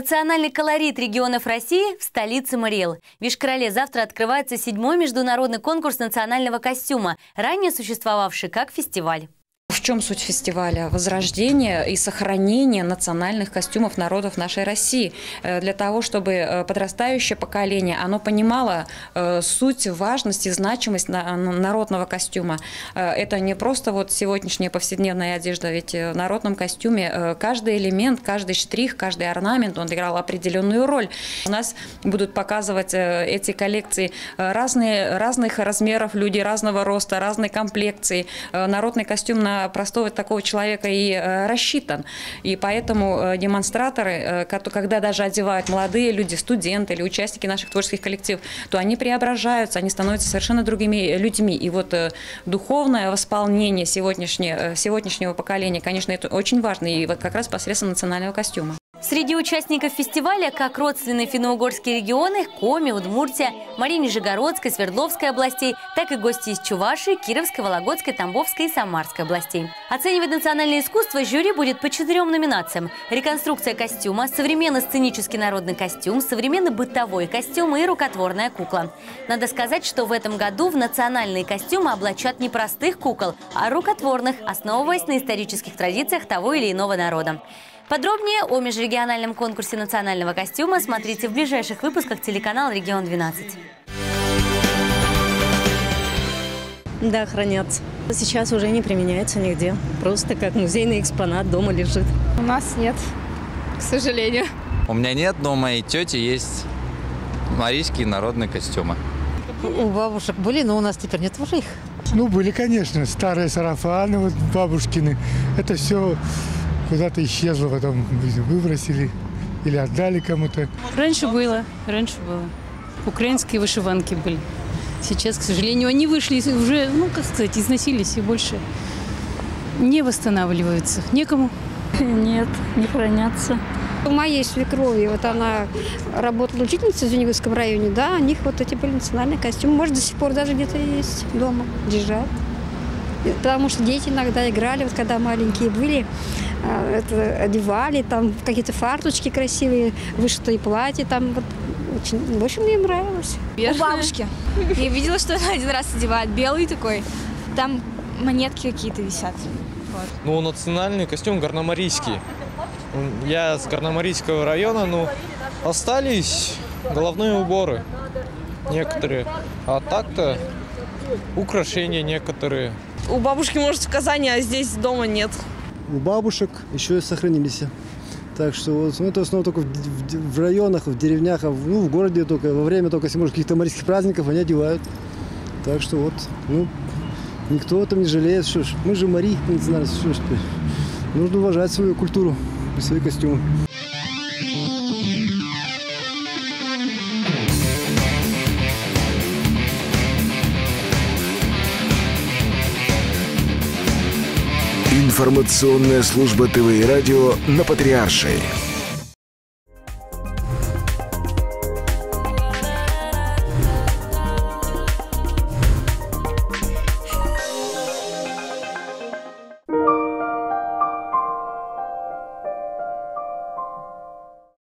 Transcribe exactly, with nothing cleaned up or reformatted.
Национальный колорит регионов России в столице Марий Эл. В Йошкар-Оле завтра открывается седьмой международный конкурс национального костюма, ранее существовавший как фестиваль. В чем суть фестиваля? Возрождение и сохранение национальных костюмов народов нашей России. Для того, чтобы подрастающее поколение, оно понимало суть, важность и значимость народного костюма. Это не просто вот сегодняшняя повседневная одежда, ведь в народном костюме каждый элемент, каждый штрих, каждый орнамент, он играл определенную роль. У нас будут показывать эти коллекции разные, разных размеров, люди разного роста, разной комплекции. Народный костюм на простого такого человека и рассчитан. И поэтому демонстраторы, когда даже одевают молодые люди, студенты или участники наших творческих коллективов, то они преображаются, они становятся совершенно другими людьми. И вот духовное восполнение сегодняшнего, сегодняшнего поколения, конечно, это очень важно. И вот как раз посредством национального костюма. Среди участников фестиваля, как родственные финно-угорские регионы Коми, Удмуртия, Марий Эл, Нижегородской, Свердловской областей, так и гости из Чувашии, Кировской, Вологодской, Тамбовской и Самарской областей. Оценивать национальное искусство жюри будет по четырем номинациям: реконструкция костюма, современный сценический народный костюм, современный бытовой костюм и рукотворная кукла. Надо сказать, что в этом году в национальные костюмы облачат не простых кукол, а рукотворных, основываясь на исторических традициях того или иного народа. Подробнее о межрегиональном конкурсе национального костюма смотрите в ближайших выпусках телеканала «Регион двенадцать». Да, хранятся. Сейчас уже не применяется нигде. Просто как музейный экспонат дома лежит. У нас нет, к сожалению. У меня нет, но у моей тети есть марийские народные костюмы. У бабушек были, но у нас теперь нет уже их. Ну, были, конечно. Старые сарафаны, вот бабушкины. Это все... Куда-то исчезло, потом выбросили или отдали кому-то. Раньше было, раньше было. Украинские вышиванки были. Сейчас, к сожалению, они вышли уже, ну, как сказать, износились и больше не восстанавливаются. Некому? Нет, не хранятся. У моей свекрови, вот она работала учительницей в Зюниговском районе, да, у них вот эти были национальные костюмы. Может, до сих пор даже где-то есть дома, лежат. Потому что дети иногда играли, вот когда маленькие были, это, одевали там какие-то фарточки красивые, вышитые платья там. Вот, очень, в общем, мне нравилось. У бабушки. Я видела, что она один раз одевает белый такой, там монетки какие-то висят. Вот. Ну, национальный костюм горномарийский. Я с горномарийского района, ну, остались головные уборы некоторые, а так-то украшения некоторые. У бабушки, может, в Казани, а здесь дома нет. У бабушек еще и сохранились. Так что вот, ну, это в основном только в, в, в районах, в деревнях, а в, ну, в городе только, во время только, если может, каких-то марийских праздников они одевают. Так что вот, ну, никто там не жалеет. Что ж, мы же мари, не знаю, что ж, нужно уважать свою культуру и свои костюмы. Информационная служба ТВ и радио на Патриаршей.